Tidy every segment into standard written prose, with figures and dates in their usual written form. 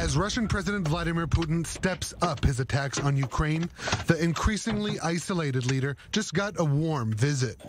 As Russian President Vladimir Putin steps up his attacks on Ukraine, the increasingly isolated leader just got a warm visit.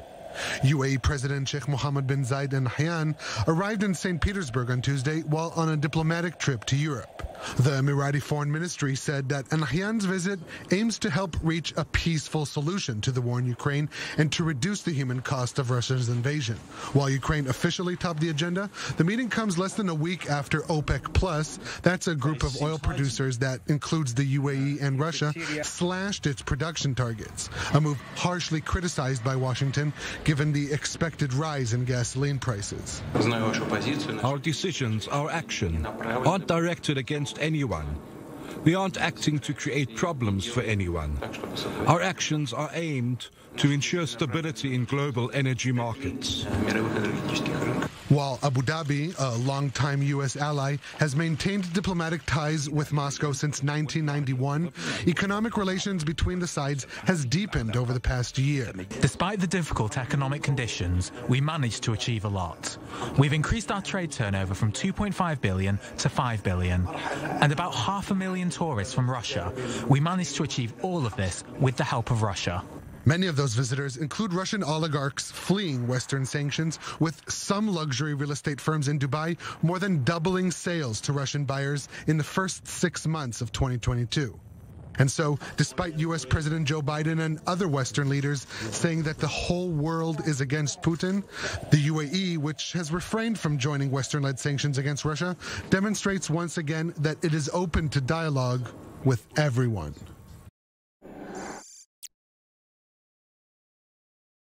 UAE President Sheikh Mohammed bin Zayed Al Nahyan arrived in Saint Petersburg on Tuesday while on a diplomatic trip to Europe. The Emirati Foreign Ministry said that Al Nahyan's visit aims to help reach a peaceful solution to the war in Ukraine and to reduce the human cost of Russia's invasion. While Ukraine officially topped the agenda, the meeting comes less than a week after OPEC Plus, that's a group of oil producers that includes the UAE and Russia, slashed its production targets, a move harshly criticized by Washington given the expected rise in gasoline prices. Our decisions, our action, aren't directed against anyone. We aren't acting to create problems for anyone. Our actions are aimed to ensure stability in global energy markets. While Abu Dhabi, a longtime U.S. ally, has maintained diplomatic ties with Moscow since 1991, economic relations between the sides has deepened over the past year. Despite the difficult economic conditions, we managed to achieve a lot. We've increased our trade turnover from 2.5 billion to 5 billion, and about 500,000 tourists from Russia. We managed to achieve all of this with the help of Russia. Many of those visitors include Russian oligarchs fleeing Western sanctions, with some luxury real estate firms in Dubai more than doubling sales to Russian buyers in the first 6 months of 2022. And so, despite U.S. President Joe Biden and other Western leaders saying that the whole world is against Putin, the UAE, which has refrained from joining Western-led sanctions against Russia, demonstrates once again that it is open to dialogue with everyone.